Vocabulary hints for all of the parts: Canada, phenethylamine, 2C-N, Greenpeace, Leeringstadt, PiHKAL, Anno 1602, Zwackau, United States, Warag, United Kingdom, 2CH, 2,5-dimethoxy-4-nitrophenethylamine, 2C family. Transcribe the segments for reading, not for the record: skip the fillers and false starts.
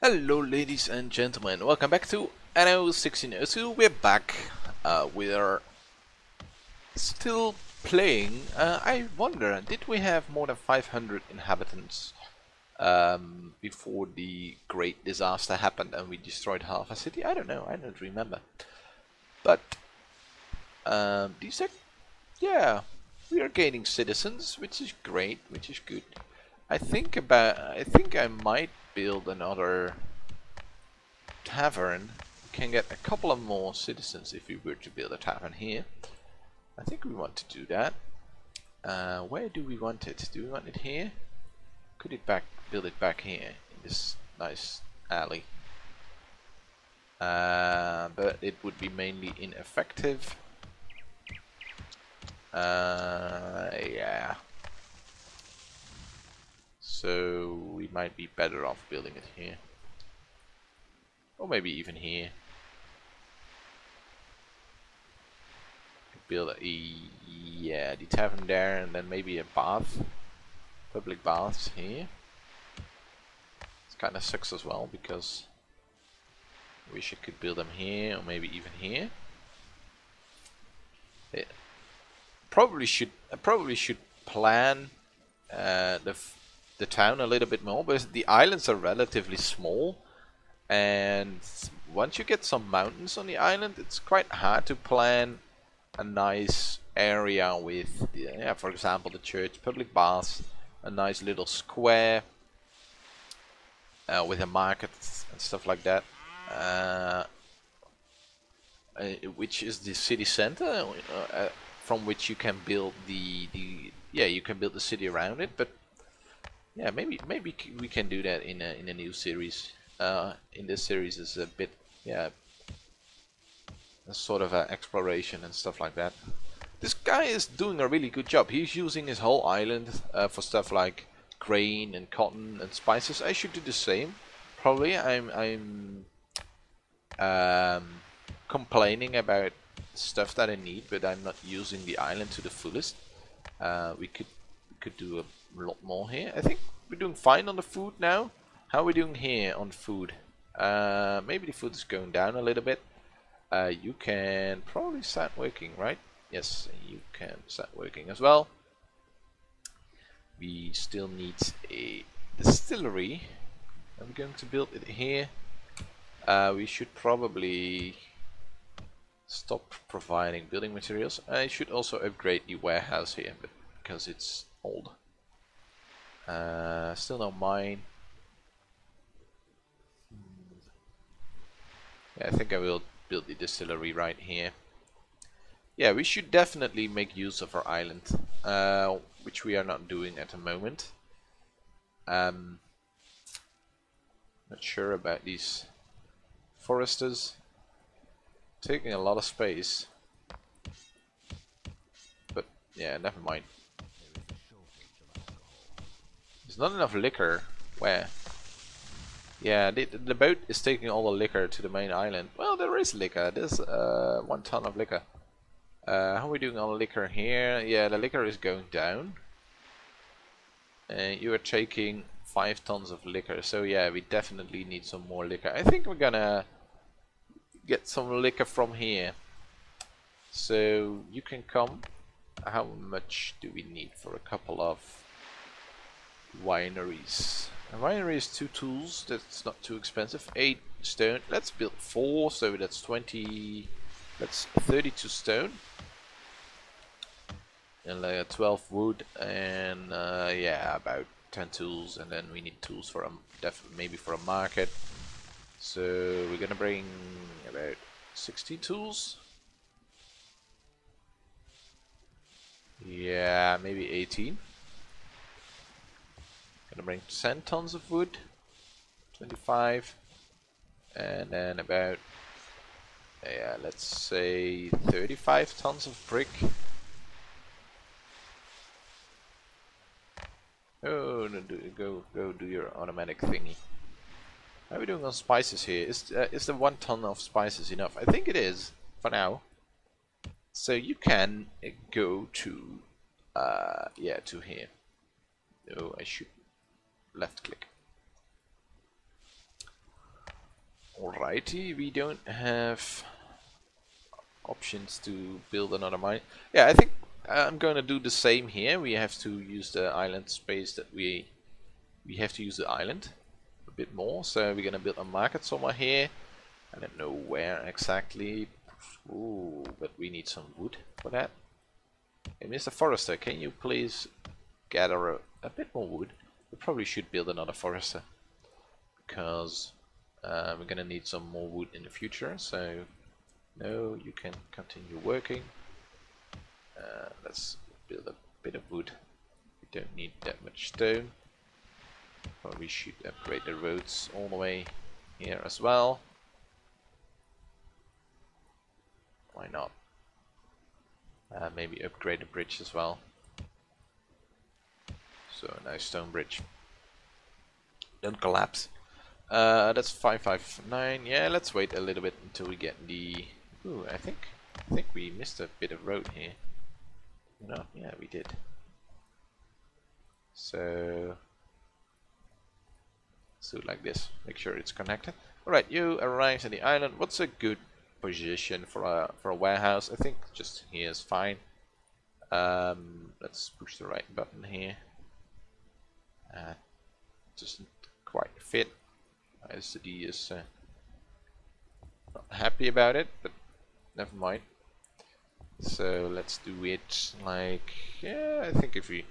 Hello ladies and gentlemen, welcome back to Anno 1602. We're back, we're still playing. I wonder, did we have more than 500 inhabitants before the great disaster happened and we destroyed half a city? I don't know, I don't remember. But these are, yeah, we are gaining citizens, which is great, which is good. I think I might build another tavern. We can get a couple of more citizens if we were to build a tavern here. I think we want to do that. Where do we want it? Do we want it here? Could it build it back here in this nice alley? But it would be mainly ineffective. Yeah. So we might be better off building it here, or maybe even here. Build the tavern there, and then maybe a bath, public baths here. It kind of sucks as well because I wish I could build them here, or maybe even here. It I probably should plan the town a little bit more, but the islands are relatively small, and once you get some mountains on the island, it's quite hard to plan a nice area with, yeah, for example, the church, public baths, a nice little square with a market and stuff like that, which is the city center, from which you can build the city around it, but. Yeah, maybe we can do that in a new series. In this series is a bit, yeah, a sort of a exploration and stuff like that. This guy is doing a really good job. He's using his whole island for stuff like grain and cotton and spices. I should do the same. Probably I'm complaining about stuff that I need, but I'm not using the island to the fullest. We could do a lot more here. I think we're doing fine on the food now. How are we doing here on food? Maybe the food is going down a little bit. You can probably start working, right? Yes, you can start working as well. We still need a distillery. I'm going to build it here. We should probably stop providing building materials. I should also upgrade the warehouse here, but because it's old. Still no mine. Yeah, I think I will build the distillery right here. Yeah, we should definitely make use of our island, which we are not doing at the moment. Not sure about these foresters. Taking a lot of space. But yeah, never mind. Not enough liquor. Where? Yeah, the boat is taking all the liquor to the main island. Well, there is liquor. There's 1 ton of liquor. How are we doing on liquor here? Yeah, the liquor is going down. You are taking 5 tons of liquor. So yeah, we definitely need some more liquor. I think we're gonna get some liquor from here. So you can come. How much do we need for a couple of wineries? A winery is 2 tools, that's not too expensive. 8 stone, let's build 4, so that's 20, that's 32 stone. And 12 wood, and yeah, about 10 tools, and then we need tools for maybe for a market. So we're gonna bring about 16 tools. Yeah, maybe 18. Gonna bring 10 tons of wood, 25, and then about, yeah, let's say 35 tons of brick. Oh no, go do your automatic thingy. How are we doing on spices here? Is the 1 ton of spices enough? I think it is for now. So you can go to yeah, to here. Oh, I should left click. Alrighty, we don't have options to build another mine. Yeah, I think I'm gonna do the same here. We have to use the island space that we have to use the island a bit more. So we're gonna build a market somewhere here. I don't know where exactly. Ooh, but we need some wood for that. Hey, Mr. Forester, can you please gather a bit more wood? We probably should build another forester because we're gonna need some more wood in the future. So no, you can continue working. Let's build a bit of wood. We don't need that much stone. But we should upgrade the roads all the way here as well. Why not? Maybe upgrade the bridge as well. So a nice stone bridge. Don't collapse. That's 559. Yeah, let's wait a little bit until we get the. Ooh, I think we missed a bit of road here. No, yeah, we did. So let's do it like this. Make sure it's connected. All right, you arrived at the island. What's a good position for a warehouse? I think just here is fine. Let's push the right button here. Doesn't quite fit. ICD is not happy about it, but never mind. So let's do it like, yeah, I think if we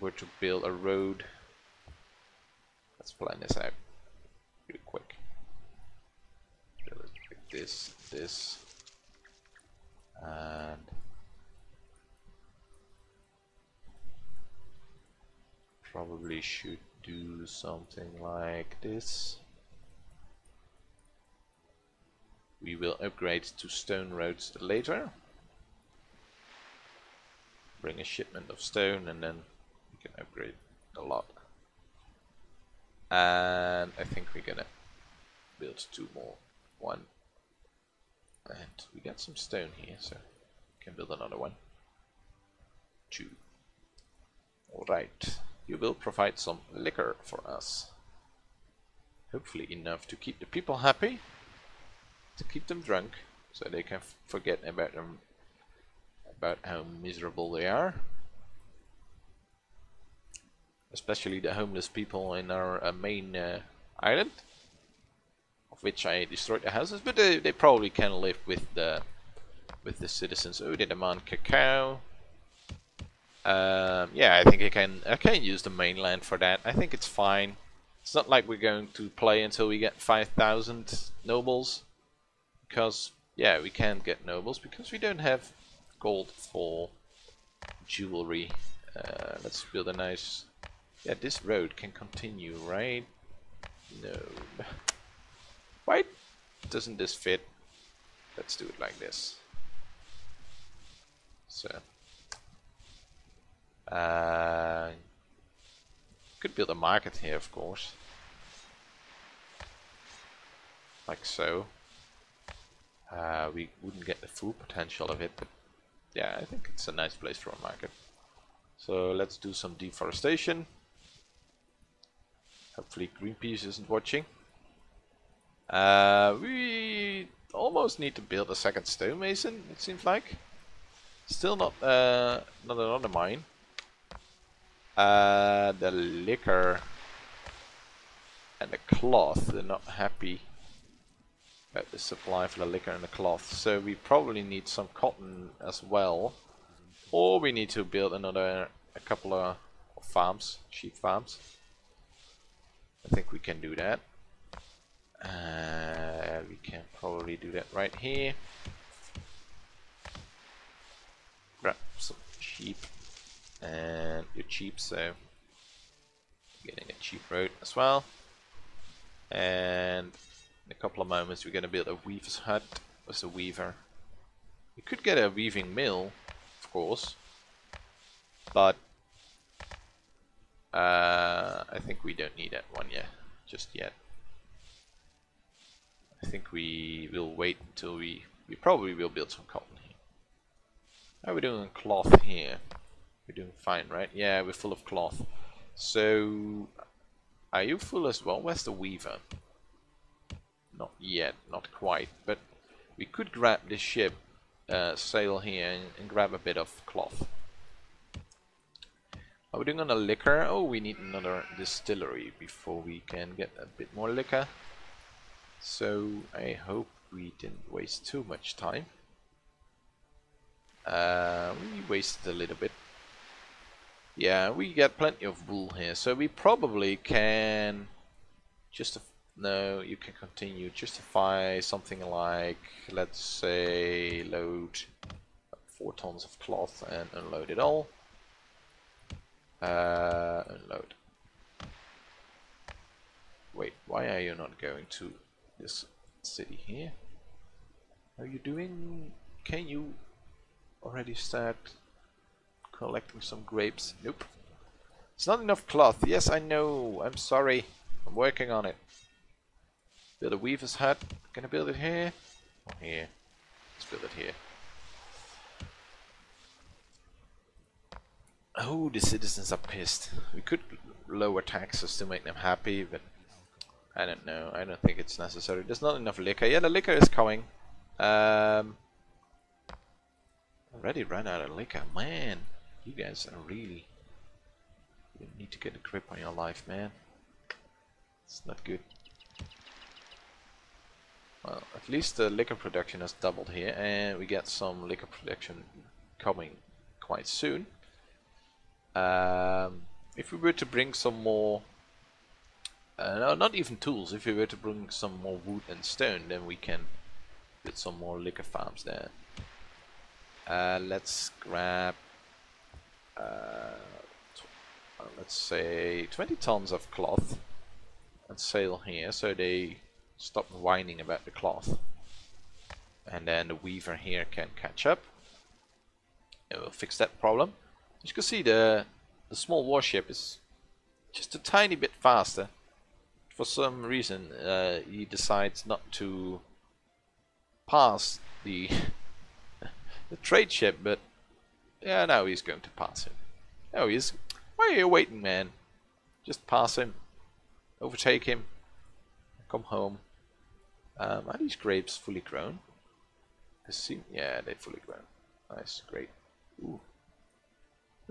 were to build a road, let's plan this out real quick. Build it like this, and probably should do something like this. We will upgrade to stone roads later. Bring a shipment of stone and then we can upgrade a lot. And I think we're gonna build two more. One. And we got some stone here, so we can build another one. Two. Alright. You will provide some liquor for us. Hopefully enough to keep the people happy, to keep them drunk, so they can forget about them, about how miserable they are. Especially the homeless people in our main island, of which I destroyed the houses, but they probably can live with the citizens. Oh, they demand cacao. Yeah, I think I can use the mainland for that. I think it's fine. It's not like we're going to play until we get 5,000 nobles, because yeah, we can't get nobles because we don't have gold for jewelry. Let's build a nice. Yeah, this road can continue, right? No. Why doesn't this fit? Let's do it like this. So. Could build a market here, of course, like so. We wouldn't get the full potential of it, but yeah, I think it's a nice place for a market. So let's do some deforestation. Hopefully Greenpeace isn't watching. We almost need to build a second stonemason, it seems like. Still not another mine. The liquor and the cloth, they're not happy about the supply for the liquor and the cloth, so we probably need some cotton as well, or we need to build a couple of farms, sheep farms. I think we can do that. We can probably do that right here. Grab some sheep. And you're cheap, so getting a cheap road as well. And in a couple of moments we're gonna build a weaver's hut. What's a weaver? You could get a weaving mill, of course, but I think we don't need that one yet, just yet. I think we will wait until we probably will build some cotton here. How are we doing cloth here? We're doing fine, right? Yeah, we're full of cloth. So, are you full as well? Where's the weaver? Not yet, not quite, but we could grab this ship, sail here and grab a bit of cloth. Are we doing on a liquor? Oh, we need another distillery before we can get a bit more liquor. So I hope we didn't waste too much time. We wasted a little bit. Yeah, we get plenty of wool here, so we probably can you can continue, justify something like, let's say, load 4 tons of cloth and unload it all. Unload. Wait, why are you not going to this city here? How are you doing? Can you already start collecting some grapes? Nope. It's not enough cloth. Yes, I know. I'm sorry. I'm working on it. Build a weaver's hut. Can I build it here? Or here? Let's build it here. Oh, the citizens are pissed. We could lower taxes to make them happy, but I don't know. I don't think it's necessary. There's not enough liquor. Yeah, the liquor is coming. Already ran out of liquor. Man, you guys are really... You need to get a grip on your life, man. It's not good. Well, at least the liquor production has doubled here, and we get some liquor production coming quite soon. If we were to bring some more, no, not even tools, if we were to bring some more wood and stone, then we can get some more liquor farms there. Let's grab, let's say 20 tons of cloth and sail here, so they stop whining about the cloth. And then the weaver here can catch up, and we'll fix that problem. As you can see, the small warship is just a tiny bit faster. For some reason, he decides not to pass the the trade ship, but yeah, now he's going to pass him. Oh, he's... Why are you waiting, man? Just pass him, overtake him, come home. Are these grapes fully grown? I see. Yeah, they're fully grown. Nice, great. Ooh.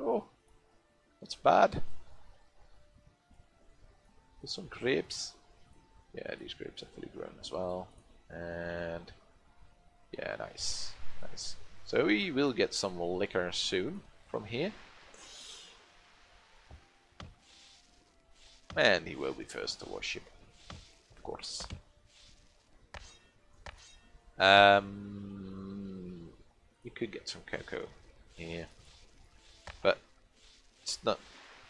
Oh, that's bad. There's some grapes. Yeah, these grapes are fully grown as well. And yeah, nice, nice. So we will get some liquor soon from here. And he will be first to worship, of course. You could get some cocoa here, but it's not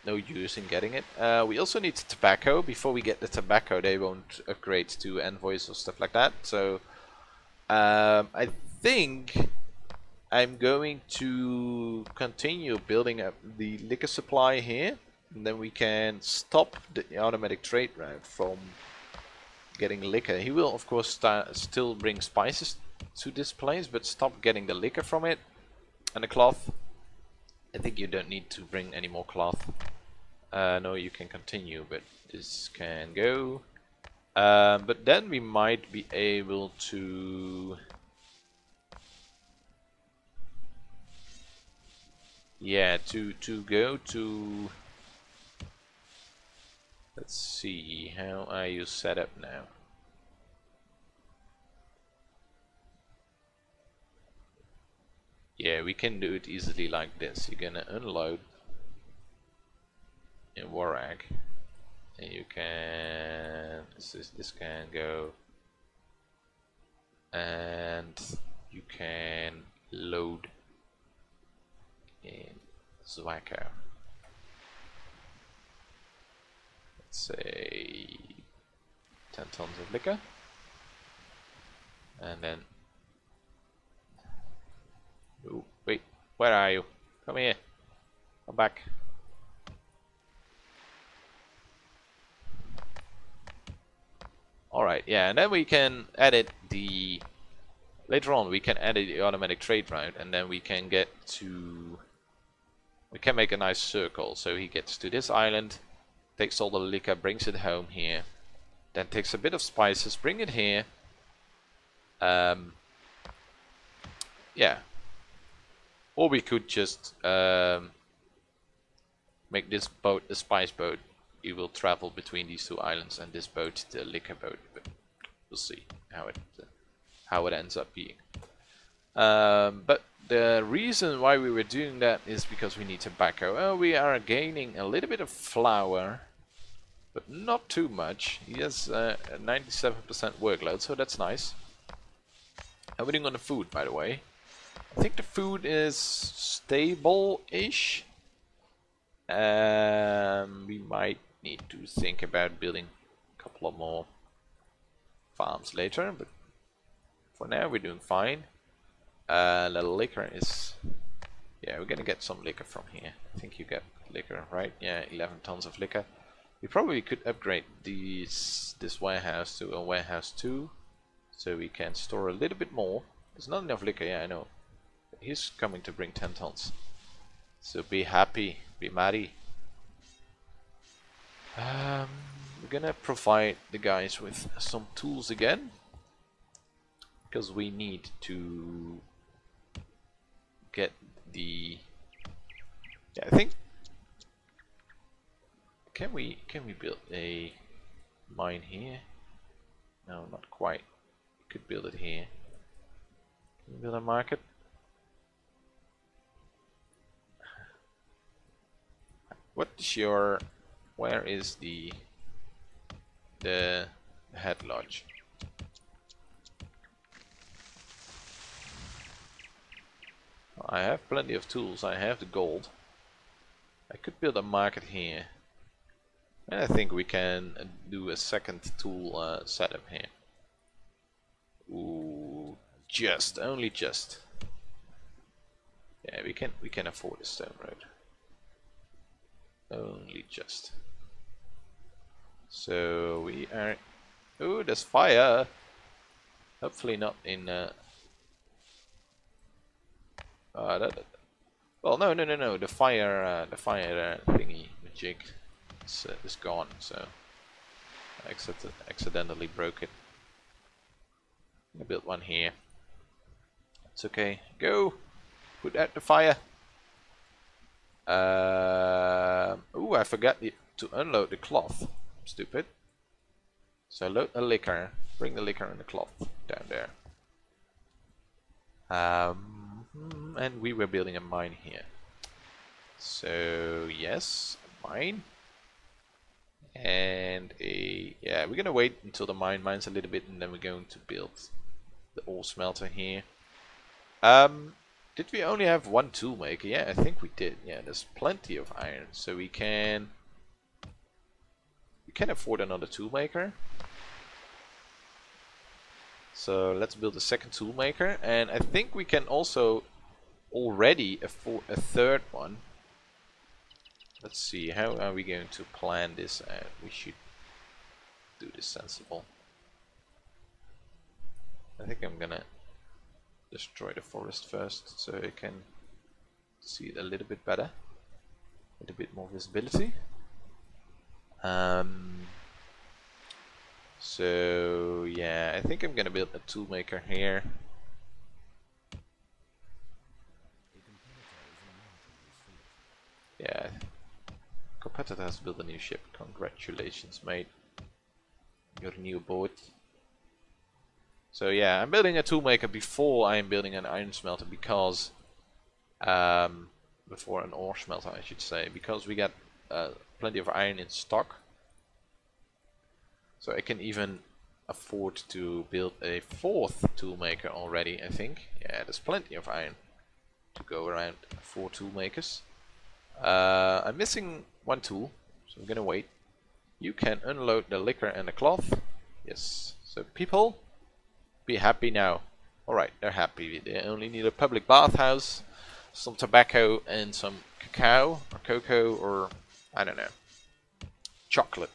no use in getting it. We also need tobacco. Before we get the tobacco, they won't upgrade to envoys or stuff like that. So I think I'm going to continue building up the liquor supply here, and then we can stop the automatic trade route from getting liquor. He will of course still bring spices to this place, but stop getting the liquor from it. And the cloth, I think you don't need to bring any more cloth. No, you can continue, but this can go. But then we might be able to... Yeah, to go to... Let's see, how are you set up now? Yeah, we can do it easily like this. You're gonna unload in Warag, and you can this can go, and you can load in Zwackau. Let's say 10 tons of liquor, and then... Oh, wait, where are you? Come here. Come back. Alright, yeah, and then we can edit the... Later on, we can edit the automatic trade route, and then we can get to... We can make a nice circle. So he gets to this island, takes all the liquor, brings it home here, Then takes a bit of spices, bring it here. Yeah. Or we could just make this boat a spice boat. It will travel between these two islands, and this boat the liquor boat. But we'll see how it ends up being. But the reason why we were doing that is because we need tobacco. Oh, we are gaining a little bit of flour, but not too much. He has a 97% workload, so that's nice. How are we doing on the food, by the way? I think the food is stable-ish. We might need to think about building a couple of more farms later, but for now we're doing fine. The liquor is, yeah, we're gonna get some liquor from here. I think you get liquor, right? Yeah, 11 tons of liquor. We probably could upgrade this warehouse to a warehouse 2, so we can store a little bit more. There's not enough liquor, yeah, I know. But he's coming to bring 10 tons. So be happy, be merry. We're gonna provide the guys with some tools again, because we need to get the, yeah, I think, can we build a mine here? No, not quite. We could build it here. Can we build a market? Where is the head lodge? Well, I have plenty of tools. I have the gold. I could build a market here. I think we can do a second tool setup here. Ooh, only just. Yeah, we can afford a stone road. Only just. So we are. Ooh, there's fire. Hopefully not in. Well, no. The fire thingy jig. It's gone, so I accidentally broke it. I built one here. It's okay. Go! Put out the fire! Ooh, I forgot to unload the cloth. Stupid. So load a liquor. Bring the liquor and the cloth down there. And we were building a mine here. So, yes, a mine. And yeah, we're gonna wait until the mine's a little bit, and then we're going to build the ore smelter here. Did we only have one tool maker? Yeah, I think we did. Yeah, there's plenty of iron, so we can afford another tool maker. So let's build a second tool maker, and I think we can also already afford a third one. Let's see, how are we going to plan this out? We should do this sensible. I think I'm gonna destroy the forest first, so I can see it a little bit better, with a bit more visibility. So yeah, I think I'm gonna build a tool maker here. Yeah. Competitor has built a new ship. Congratulations, mate. Your new boat. So yeah, I'm building a toolmaker before I'm building an iron smelter, because before an ore smelter, I should say, because we got plenty of iron in stock. So I can even afford to build a fourth toolmaker already, I think. Yeah, there's plenty of iron to go around for toolmakers. I'm missing one tool, so I'm gonna wait. You can unload the liquor and the cloth. Yes, so people, be happy now. Alright, they're happy. They only need a public bathhouse, some tobacco, and some cacao, or cocoa, or I don't know, chocolate.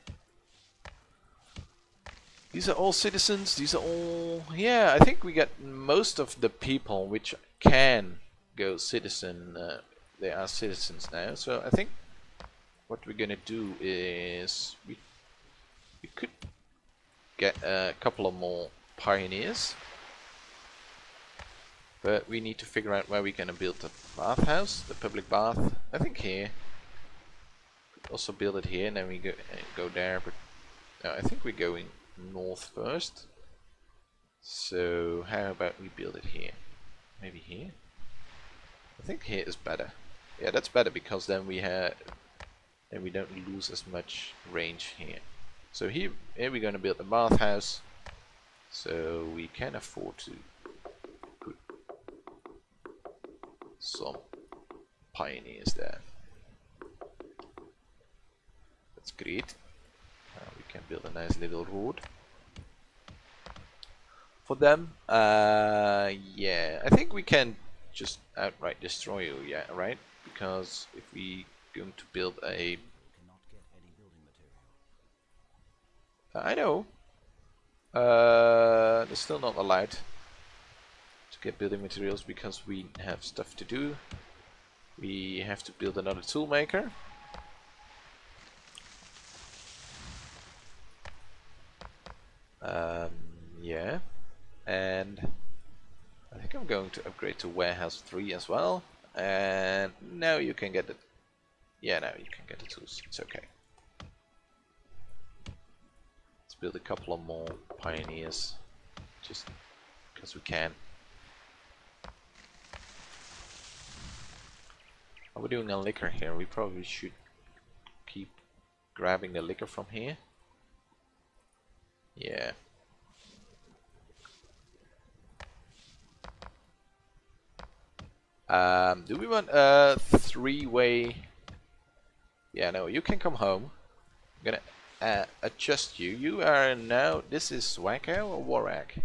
These are all citizens, these are all... Yeah, I think we got most of the people which can go citizen... They are citizens now, so I think what we're gonna do is we could get a couple of more pioneers. But we need to figure out where we're going to build the bathhouse, the public bath. I think here. Could also build it here, and then we go there. But no, I think we're going north first. So how about we build it here? Maybe here. I think here is better. Yeah, that's better because then we have, and we don't lose as much range here. So here we're going to build the bathhouse, so we can afford to put some pioneers there. That's great. We can build a nice little road for them. Yeah, I think we can just outright destroy you, yeah, right? Because if we going to build a... Cannot get any building material. I know. They're still not allowed to get building materials because we have stuff to do. We have to build another toolmaker. Yeah. And I think I'm going to upgrade to warehouse 3 as well. And now you can get the... Yeah, now you can get the tools. It's okay. Let's build a couple of more pioneers. Just because we can. Are we doing a liquor here? We probably should keep grabbing the liquor from here. Yeah. Do we want a three-way? Yeah, no, you can come home. I'm gonna adjust you. You are now, this is Zwackau or Warag?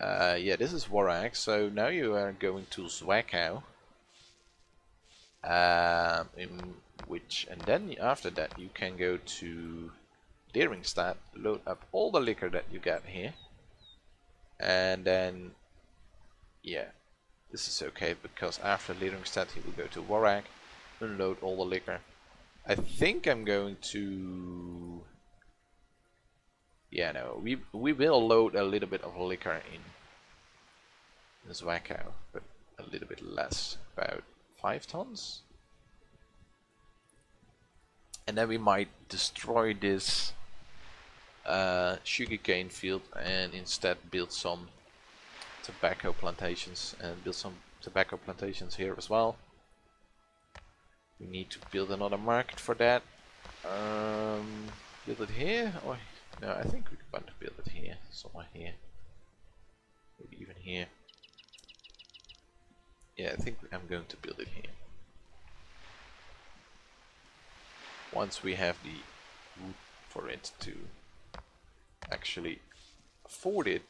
Yeah, this is Warag, so now you are going to Zwackau. And then after that you can go to Leeringstadt, load up all the liquor that you got here. And then, yeah. This is okay because after Leeringstadt he will go to Warag, unload all the liquor. I think I'm going to... Yeah, no, we will load a little bit of liquor in Zwackau, but a little bit less, about 5 tons. And then we might destroy this sugarcane field and instead build some tobacco plantations, and build some tobacco plantations here as well. We need to build another market for that. Build it here, or no, I think we want to build it here, somewhere here, maybe even here. Yeah, I think I'm going to build it here once we have the wood for it to actually afford it.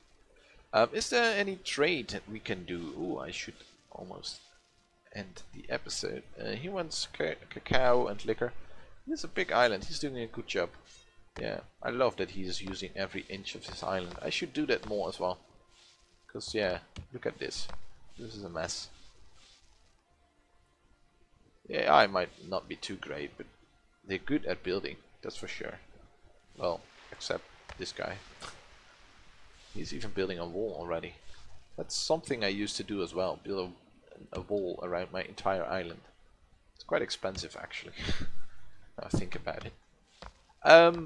Is there any trade that we can do? Ooh, I should almost end the episode. He wants cacao and liquor. He's a big island. He's doing a good job. Yeah, I love that he is using every inch of his island. I should do that more as well. Because, yeah, look at this. This is a mess. Yeah, I might not be too great, but they're good at building. That's for sure. Well, except this guy. He's even building a wall already. That's something I used to do as well, build a wall around my entire island. It's quite expensive actually, now I think about it.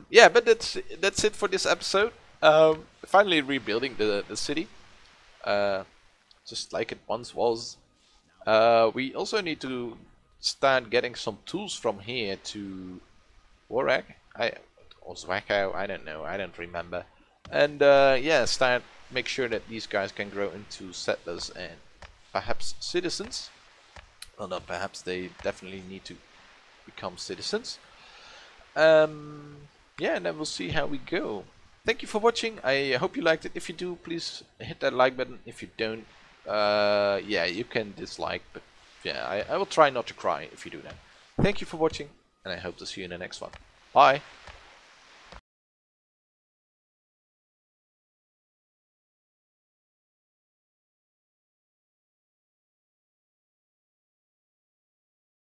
Yeah, but that's it for this episode. Finally rebuilding the city, just like it once was. We also need to start getting some tools from here to Warag, or Zwackau, I don't know, I don't remember. And yeah, make sure that these guys can grow into settlers and perhaps citizens. Well, not perhaps, they definitely need to become citizens. Yeah, and then we'll see how we go. Thank you for watching. I hope you liked it. If you do, please hit that like button. If you don't, yeah, you can dislike, but yeah, I will try not to cry if you do that. Thank you for watching, and I hope to see you in the next one. Bye.